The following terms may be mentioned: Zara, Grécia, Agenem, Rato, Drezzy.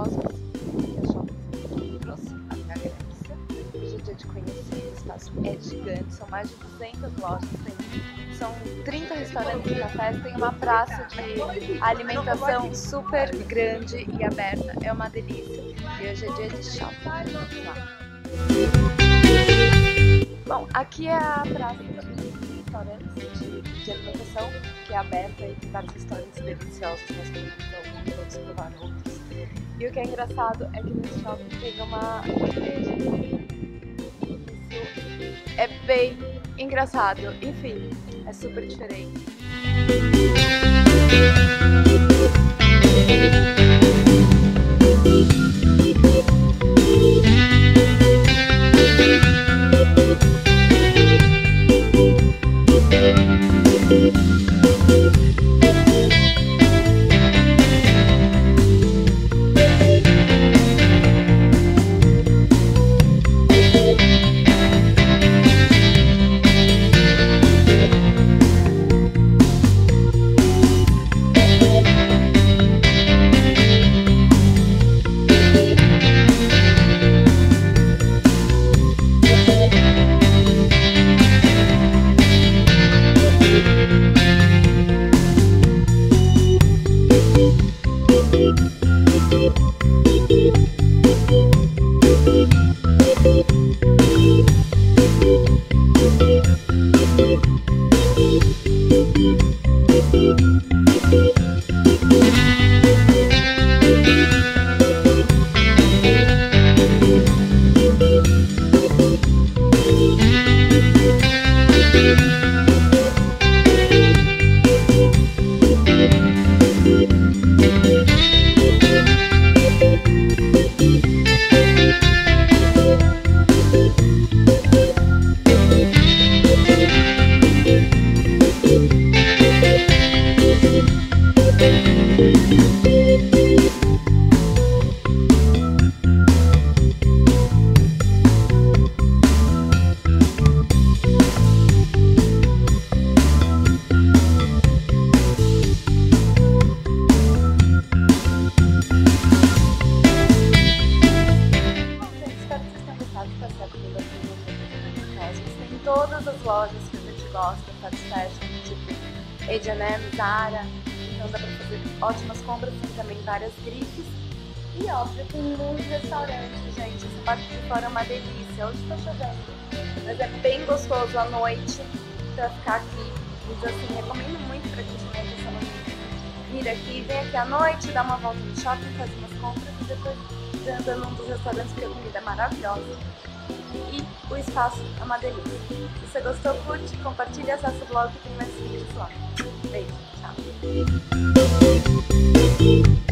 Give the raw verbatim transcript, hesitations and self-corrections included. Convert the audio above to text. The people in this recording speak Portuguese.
rosas, que é só que trouxe aqui na Grécia. A gente é de conhecer, o espaço é gigante, são mais de duzentas lojas, tem, são trinta restaurantes e cafés, tem uma praça de alimentação super grande e aberta, é uma delícia. E hoje é dia de shopping. Bom, aqui é a praça de restaurantes de, de alimentação, que é aberta e tem vários restaurantes deliciosos, mas tem alguns outros provar outros. E o que é engraçado é que nesse shopping tem uma igreja. Isso é bem engraçado, enfim, é super diferente. Todas as lojas que a gente gosta, fast fashion, tipo Agenem, Zara, então dá pra fazer ótimas compras, tem também várias grifes. E óbvio, tem muitos restaurantes, gente, essa parte de fora é uma delícia, hoje tá chovendo, mas é bem gostoso à noite pra ficar aqui. Então assim, recomendo muito pra gente né, que são vir aqui, vem aqui à noite, dar uma volta no shopping, fazer umas compras e depois anda num dos restaurantes porque a comida é maravilhosa. E o espaço é uma delícia. Se você gostou, curte, compartilha, acessa o blog que tem mais vídeos lá. Beijo, tchau!